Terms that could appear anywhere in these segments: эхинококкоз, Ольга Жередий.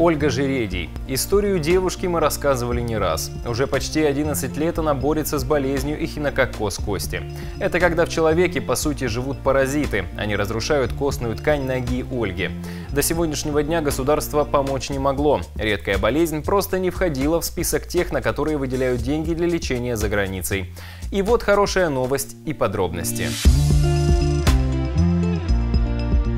Ольга Жередий. Историю девушки мы рассказывали не раз. Уже почти 11 лет она борется с болезнью эхинококкоз кости. Это когда в человеке, по сути, живут паразиты. Они разрушают костную ткань ноги Ольги. До сегодняшнего дня государство помочь не могло. Редкая болезнь просто не входила в список тех, на которые выделяют деньги для лечения за границей. И вот хорошая новость и подробности.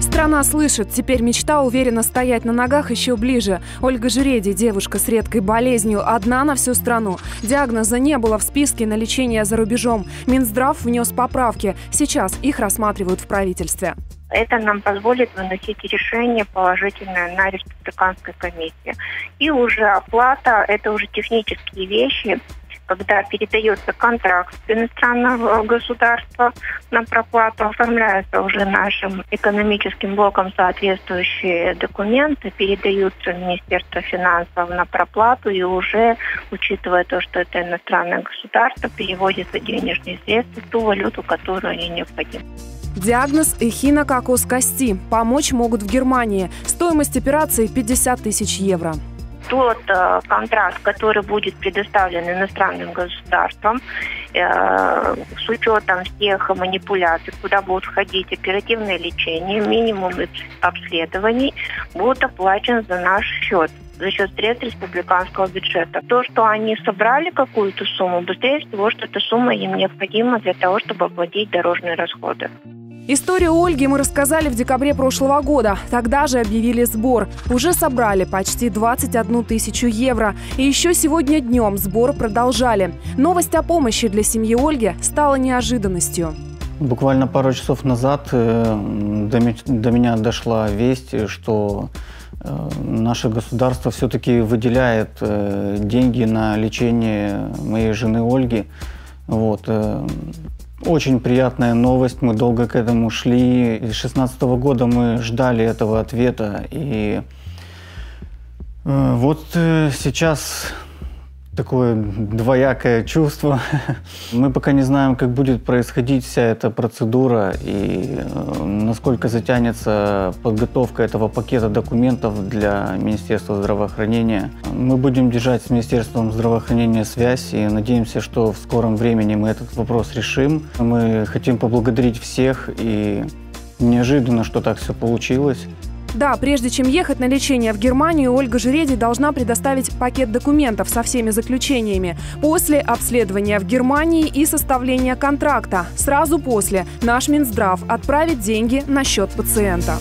Страна слышит. Теперь мечта уверенно стоять на ногах еще ближе. Ольга Жередий, девушка с редкой болезнью, одна на всю страну. Диагноза не было в списке на лечение за рубежом. Минздрав внес поправки. Сейчас их рассматривают в правительстве. Это нам позволит выносить решение положительное на республиканской комиссии. И уже оплата – это уже технические вещи, когда передается контракт с иностранного государства на проплату, оформляются уже нашим экономическим блоком соответствующие документы, передаются Министерству финансов на проплату, и уже, учитывая то, что это иностранное государство, переводятся денежные средства в ту валюту, которую они необходимы. Диагноз – эхинококкоз кости. Помочь могут в Германии. Стоимость операции – 50 тысяч евро. Тот контракт, который будет предоставлен иностранным государством, с учетом всех манипуляций, куда будут входить оперативное лечение, минимум обследований, будет оплачен за наш счет, за счет средств республиканского бюджета. То, что они собрали какую-то сумму, быстрее всего, что эта сумма им необходима для того, чтобы оплатить дорожные расходы. Историю Ольги мы рассказали в декабре прошлого года. Тогда же объявили сбор. Уже собрали почти 21 тысячу евро. И еще сегодня днем сбор продолжали. Новость о помощи для семьи Ольги стала неожиданностью. Буквально пару часов назад до меня дошла весть, что наше государство все-таки выделяет деньги на лечение моей жены Ольги. Вот. Очень приятная новость, мы долго к этому шли. С 2016 года мы ждали этого ответа. И вот сейчас такое двоякое чувство. Мы пока не знаем, как будет происходить вся эта процедура и насколько затянется подготовка этого пакета документов для Министерства здравоохранения. Мы будем держать с Министерством здравоохранения связь и надеемся, что в скором времени мы этот вопрос решим. Мы хотим поблагодарить всех, и неожиданно, что так все получилось. Да, прежде чем ехать на лечение в Германию, Ольга Жередий должна предоставить пакет документов со всеми заключениями. После обследования в Германии и составления контракта. Сразу после наш Минздрав отправит деньги на счет пациента.